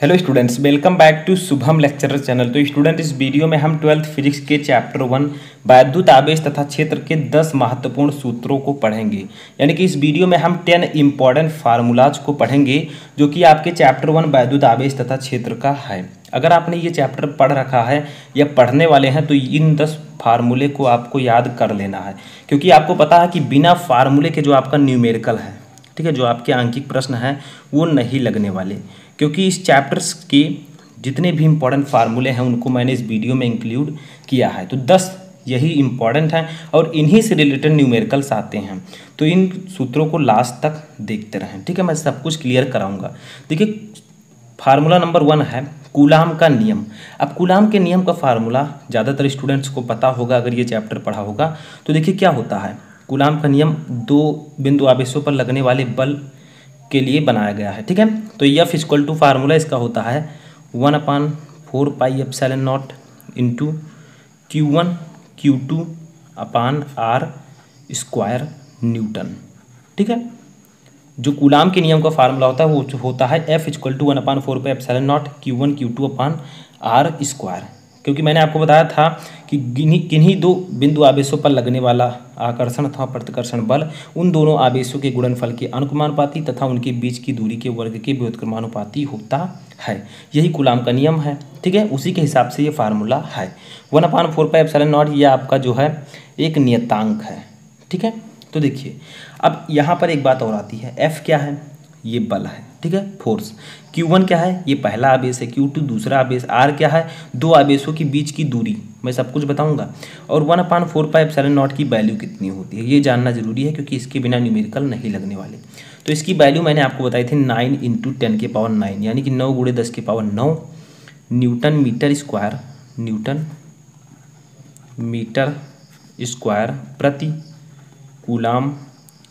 Hello students, welcome back to Shubham lecturer channel. तो student, इस video में हम 12th फिजिक्स के चैप्टर 1 वैद्युत आवेश तथा क्षेत्र के 10 महत्वपूर्ण सूत्रों को पढ़ेंगे। यानी कि इस वीडियो में हम 10 इम्पॉर्टेंट फार्मूलाज को पढ़ेंगे जो कि आपके चैप्टर 1 वैद्युत आवेश तथा क्षेत्र का है। अगर आपने ये चैप्टर पढ़ रखा है या पढ़ने वाले हैं तो इन 10 फार्मूले को आपको याद कर लेना है, क्योंकि आपको पता है कि बिना फार्मूले के जो आपका न्यूमेरिकल है, ठीक है, जो आपके आंकिक प्रश्न हैं वो नहीं लगने वाले, क्योंकि इस चैप्टर्स के जितने भी इम्पॉर्टेंट फार्मूले हैं उनको मैंने इस वीडियो में इंक्लूड किया है। तो 10 यही इम्पॉर्टेंट हैं और इन्हीं से रिलेटेड न्यूमेरिकल्स आते हैं, तो इन सूत्रों को लास्ट तक देखते रहें, ठीक है। मैं सब कुछ क्लियर कराऊंगा। देखिए, फार्मूला नंबर 1 है कूलाम का नियम। अब कूलाम के नियम का फार्मूला ज़्यादातर स्टूडेंट्स को पता होगा अगर ये चैप्टर पढ़ा होगा। तो देखिए क्या होता है, कूलाम का नियम 2 बिंदु आवेशों पर लगने वाले बल के लिए बनाया गया है, ठीक है। तो F इक्वल टू फार्मूला इसका होता है 1/4πε0 इंटू Q1Q2/r²N, ठीक है। जो कूलाम के नियम का फार्मूला होता है वो होता है F इक्वल टू 1/4πε0 Q1Q2/r²। क्योंकि मैंने आपको बताया था कि किन्हीं 2 बिंदु आवेशों पर लगने वाला आकर्षण तथा प्रतिकर्षण बल उन दोनों आवेशों के गुणनफल के अनुक्रमानुपाती तथा उनके बीच की दूरी के वर्ग के व्युत्क्रमानुपाती होता है। यही कूलाम का नियम है, ठीक है। उसी के हिसाब से ये फार्मूला है 1/4πε0। यह आपका जो है एक नियतांक है, ठीक है। तो देखिए, अब यहाँ पर एक बात और आती है, F क्या है, ये बल है, ठीक है, फोर्स। Q1 क्या है, ये पहला आवेश है, Q2 दूसरा आवेश, R क्या है, 2 आवेशों के बीच की दूरी। मैं सब कुछ बताऊंगा। और 1/4πε0 की वैल्यू कितनी होती है ये जानना जरूरी है, क्योंकि इसके बिना न्यूमेरिकल नहीं लगने वाले। तो इसकी वैल्यू मैंने आपको बताई थी 9 × 10⁹ यानी कि 9 × 10⁹ न्यूटन मीटर स्क्वायर प्रति कूलाम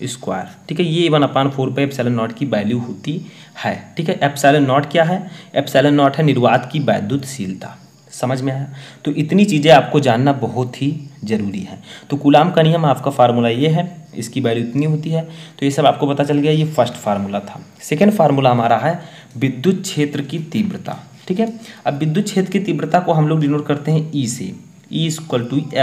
स्क्वायर, ठीक है। ये 1/4πε0 की वैल्यू होती है, ठीक है। ε0 क्या है, ε0 है निर्वात की वैद्युतशीलता। समझ में आया? तो इतनी चीज़ें आपको जानना बहुत ही जरूरी है। तो कूलाम का नियम आपका फार्मूला ये है, इसकी वैल्यू इतनी होती है। तो ये सब आपको पता चल गया, ये फर्स्ट फार्मूला था। सेकेंड फार्मूला हमारा है विद्युत क्षेत्र की तीव्रता, ठीक है। अब विद्युत क्षेत्र की तीव्रता को हम लोग डिनोट करते हैं ई से, E =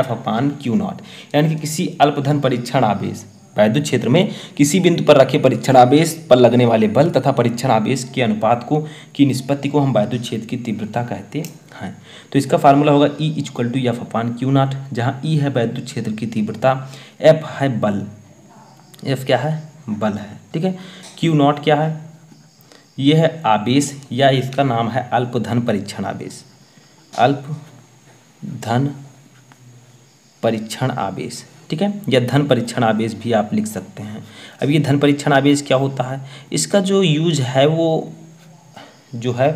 F/Q0। यानी कि किसी अल्पधन परीक्षण आवेश वैद्युत क्षेत्र में किसी बिंदु पर रखे परीक्षण आवेश पर लगने वाले बल तथा परीक्षण आवेश के अनुपात को की निष्पत्ति को हम वैद्युत क्षेत्र की तीव्रता कहते हैं। तो इसका फार्मूला होगा E = F/Q0, जहाँ E है वैद्युत क्षेत्र की तीव्रता, F है बल, F क्या है, बल है, ठीक है। Q0 क्या है, यह है आवेश, या इसका नाम है अल्पधन परीक्षण आवेश, ठीक है, या धन परीक्षण आवेश भी आप लिख सकते हैं। अब ये धन परीक्षण आवेश क्या होता है, इसका जो यूज है वो जो है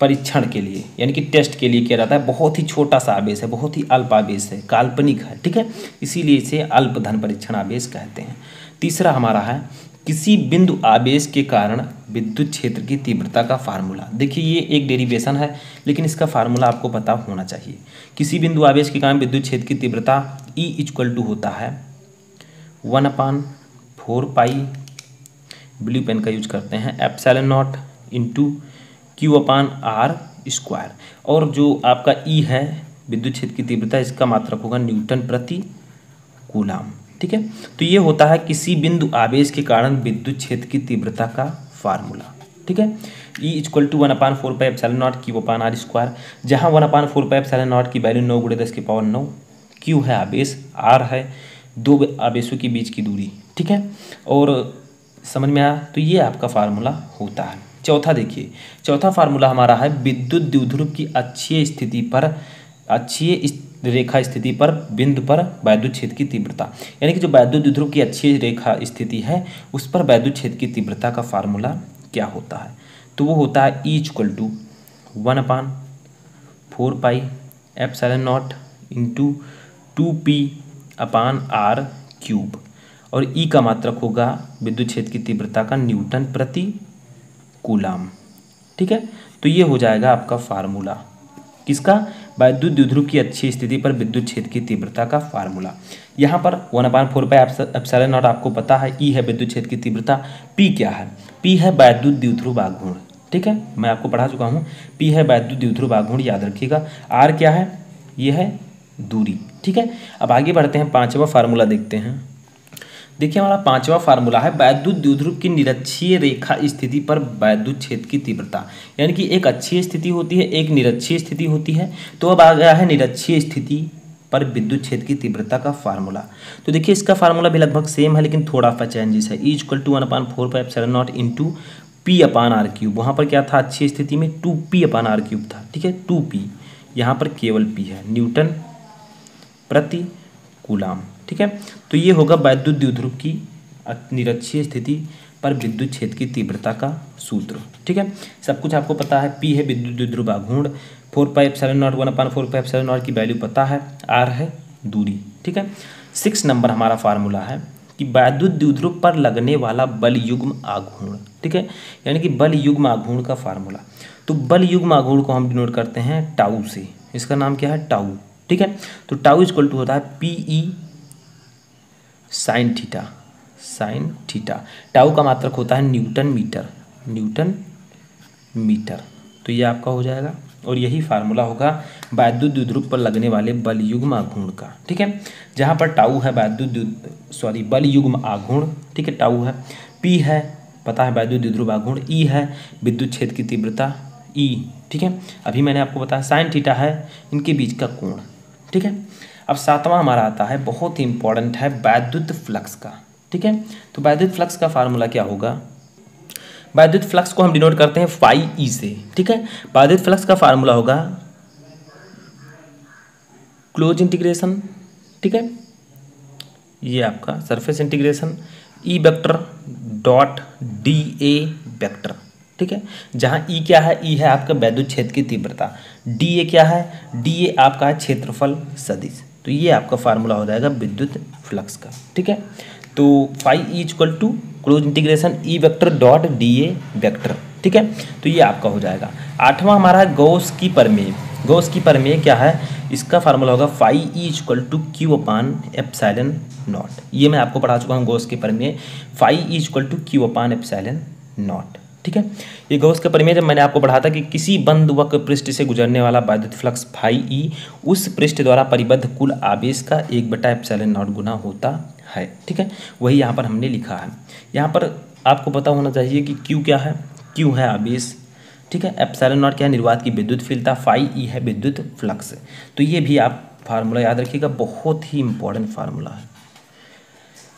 परीक्षण के लिए, यानी कि टेस्ट के लिए किया जाता है। बहुत ही छोटा सा आवेश है, बहुत ही अल्प आवेश है, काल्पनिक है, ठीक है, इसीलिए इसे अल्प धन परीक्षण आवेश कहते हैं। तीसरा हमारा है किसी बिंदु आवेश के कारण विद्युत क्षेत्र की तीव्रता का फार्मूला। देखिए, ये एक डेरिवेशन है लेकिन इसका फार्मूला आपको पता होना चाहिए। किसी बिंदु आवेश के कारण विद्युत क्षेत्र की तीव्रता E = होता है 1/4π, ब्लू पेन का यूज करते हैं, ε0 इंटू Q/r²। और जो आपका E है विद्युत क्षेत्र की तीव्रता, इसका मात्रक होगा न्यूटन प्रति कूलाम, ठीक है। तो ये होता है किसी बिंदु आवेश के कारण विद्युत क्षेत्र की तीव्रता का फार्मूला, ठीक है। E = 1/4πε0 Q/r², जहाँ 1/4πε0 की वैल्यू 9 × 10⁹ Q है आवेश, R है 2 आवेशों के बीच की दूरी, ठीक है। और समझ में आया? तो ये आपका फार्मूला होता है। चौथा देखिए, चौथा फार्मूला हमारा है विद्युत द्विध्रुव की अक्षीय रेखा स्थिति पर बिंदु पर वैद्युत क्षेत्र की तीव्रता। यानी कि जो वैद्युत द्विध्रुव की अक्षीय रेखा स्थिति है उस पर वैद्युत क्षेत्र की तीव्रता का फार्मूला क्या होता है, तो वो होता है E = 1/4πε0 इंटू 2p/r³। और E का मात्रक होगा विद्युत क्षेत्र की तीव्रता का न्यूटन प्रति कूलाम, ठीक है। तो ये हो जाएगा आपका फार्मूला किसका, वैद्युत द्विध्रुव की अच्छी स्थिति पर विद्युत क्षेत्र की तीव्रता का फार्मूला। यहाँ पर 1/4πε0 आपको पता है, E है विद्युत क्षेत्र की तीव्रता, P क्या है, P है वैद्युत द्विध्रुव आघूर्ण, ठीक है, मैं आपको पढ़ा चुका हूँ। पी है वैद्युत द्विध्रुव आघूर्ण, याद रखिएगा। आर क्या है, ये है दूरी। ठीक है, अब आगे बढ़ते हैं, पांचवा फार्मूला देखते हैं। देखिए हमारा पांचवा फार्मूला है वैद्युत द्विध्रुव की निरक्षीय रेखा स्थिति पर वैद्युत क्षेत्र की तीव्रता, यानी कि एक अक्षीय स्थिति होती है, एक निरक्षीय स्थिति होती है। तो अब आ गया है निरक्षीय स्थिति पर विद्युत क्षेत्र की तीव्रता का फार्मूला। तो देखिए इसका फार्मूला भी लगभग सेम है, लेकिन थोड़ा सा चेंजेस है। E = 1/4πε0 into P/r³। वहाँ पर क्या था, अच्छी स्थिति में 2p/r³ था। ठीक है, 2p, यहाँ पर केवल p है, न्यूटन प्रति कूलाम। ठीक है, तो ये होगा वैद्युत द्विध्रुव की निरक्षीय स्थिति पर विद्युत क्षेत्र की तीव्रता का सूत्र। ठीक है, सब कुछ आपको पता है। p है विद्युत द्विध्रुव आघूर्ण, 4πε0, 1/4πε0 की वैल्यू पता है, r है दूरी। ठीक है, 6 नंबर हमारा फार्मूला है कि वैद्युत द्विध्रुव पर लगने वाला बल युग्म आघूर्ण। ठीक है, यानी कि बल युग्म आघूर्ण का फार्मूला। तो बल युग्म आघूर्ण को हम डिनोट करते हैं टाऊ से, इसका नाम क्या है, टाऊ। ठीक है, तो टाऊ इक्वल टू होता है PE sin थीटा। टाऊ का मात्रक होता है न्यूटन मीटर। तो ये आपका हो जाएगा, और यही फार्मूला होगा वैद्युत द्विध्रुव पर लगने वाले बल युग्म आघूर्ण का। ठीक है, जहाँ पर टाऊ है बल युग्म आघूर्ण। ठीक है, टाऊ है। पी है, पता है, वैद्युत द्विध्रुव आघूर्ण। ई है विद्युत क्षेत्र की तीव्रता, ई। ठीक है, अभी मैंने आपको बताया। साइन थीटा है इनके बीच का कोण। ठीक है, अब 7वां हमारा आता है, बहुत ही इंपॉर्टेंट है, वैद्युत फ्लक्स का। ठीक है, तो वैद्युत फ्लक्स का फार्मूला क्या होगा, वैद्युत फ्लक्स को हम डिनोट करते हैं φE से। ठीक है, वैद्युत फ्लक्स का फार्मूला होगा क्लोज इंटीग्रेशन। ठीक है, ये आपका सरफेस इंटीग्रेशन E∞/dA। ठीक है, जहाँ E क्या है, E है आपका वैद्युत क्षेत्र की तीव्रता, dA क्या है, dA आपका है क्षेत्रफल सदिश। तो ये आपका फार्मूला हो जाएगा विद्युत फ्लक्स का। ठीक है, तो φE = क्लोज इंटीग्रेशन E∞/dA। ठीक है, तो ये आपका हो जाएगा। 8वां हमारा है गॉस की प्रमेय। गॉस की प्रमेय क्या है, इसका फार्मूला होगा φE = Q/ε0। ये मैं आपको पढ़ा चुका हूँ, गॉस के प्रमेय, φE = Q/ε0। ठीक है, ये गॉस का प्रमेय जब मैंने आपको पढ़ा था कि किसी बंद वक्र पृष्ठ से गुजरने वाला वैद्युत फ्लक्स φE उस पृष्ठ द्वारा परिबद्ध कुल आवेश का 1/ε0 गुना होता है। ठीक है, वही यहाँ पर हमने लिखा है। यहाँ पर आपको पता होना चाहिए कि Q क्या है, Q है आवेश। ठीक है, ε0 क्या है, निर्वात की विद्युत फील्डता, φE है विद्युत फ्लक्स। तो ये भी आप फार्मूला याद रखिएगा, बहुत ही इंपॉर्टेंट फार्मूला है।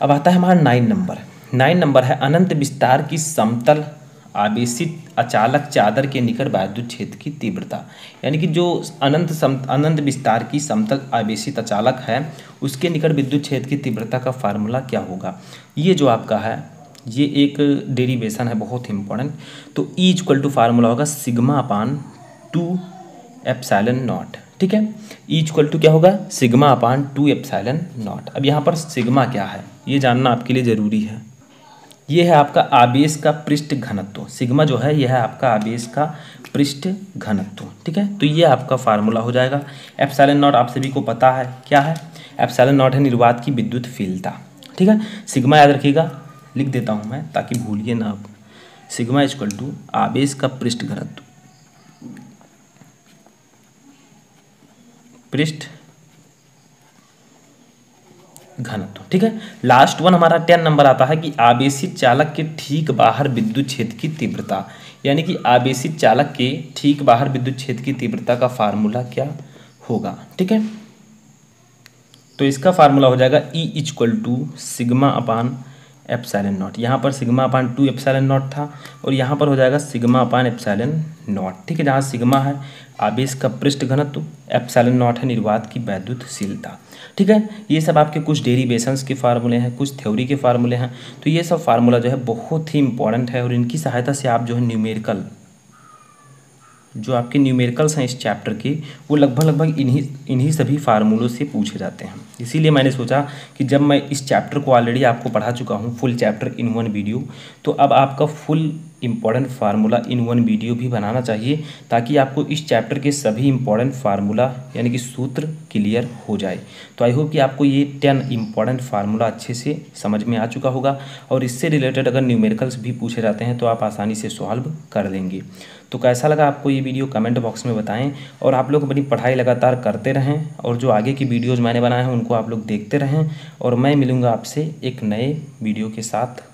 अब आता है हमारा 9 नंबर। 9 नंबर है अनंत विस्तार की समतल आवेशित अचालक चादर के निकट वैद्युत क्षेत्र की तीव्रता, यानी कि जो अनंत विस्तार की समतल आवेशित अचालक है उसके निकट विद्युत क्षेत्र की तीव्रता का फार्मूला क्या होगा। ये जो आपका है, ये एक डेरिवेशन है, बहुत इंपॉर्टेंट। तो E = फार्मूला होगा σ/2ε0। ठीक है, E = क्या होगा, σ/2ε0। अब यहाँ पर सिग्मा क्या है ये जानना आपके लिए ज़रूरी है। ये है आपका आवेश का पृष्ठ घनत्व, सिग्मा जो है यह है आपका आवेश का पृष्ठ घनत्व। ठीक है, तो ये आपका फार्मूला हो जाएगा। ε0 आप सभी को पता है क्या है, ε0 है निर्वात की विद्युत फील्डता। ठीक है, सिग्मा याद रखिएगा, लिख देता हूँ मैं ताकि भूलिए ना आप। σ = आवेश का पृष्ठ घनत्व। ठीक है, लास्ट वन हमारा 10 नंबर आता है कि आवेशित चालक के ठीक बाहर विद्युत क्षेत्र की तीव्रता, यानी कि आवेशित चालक के ठीक बाहर विद्युत क्षेत्र की तीव्रता का फार्मूला क्या होगा। ठीक है, तो इसका फार्मूला हो जाएगा E = σ/ε0। यहाँ पर σ/2ε0 था और यहाँ पर हो जाएगा σ/ε0। ठीक है, जहाँ सिग्मा है आवेश का पृष्ठ घनत्व, ε0 है निर्वात की वैद्युतशीलता। ठीक है, ये सब आपके कुछ डेरिवेशंस के फार्मूले हैं, कुछ थ्योरी के फार्मूले हैं। तो ये सब फार्मूला जो है बहुत ही इंपॉर्टेंट है, और इनकी सहायता से आप जो है न्यूमेरिकल, जो आपके न्यूमेरिकल्स हैं इस चैप्टर के, वो लगभग इन्हीं सभी फार्मूलों से पूछे जाते हैं। इसीलिए मैंने सोचा कि जब मैं इस चैप्टर को ऑलरेडी आपको पढ़ा चुका हूँ, फुल चैप्टर इन 1 वीडियो, तो अब आपका full important formula in one video भी बनाना चाहिए, ताकि आपको इस चैप्टर के सभी इम्पॉर्टेंट फार्मूला यानी कि सूत्र क्लियर हो जाए। तो आई होप कि आपको ये 10 इम्पॉर्टेंट फार्मूला अच्छे से समझ में आ चुका होगा, और इससे रिलेटेड अगर न्यूमेरिकल्स भी पूछे जाते हैं तो आप आसानी से सॉल्व कर लेंगे। तो कैसा लगा आपको ये वीडियो कमेंट बॉक्स में बताएं, और आप लोग अपनी पढ़ाई लगातार करते रहें, और जो आगे की वीडियोज़ मैंने बनाए हैं उनको आप लोग देखते रहें, और मैं मिलूँगा आपसे एक नए वीडियो के साथ।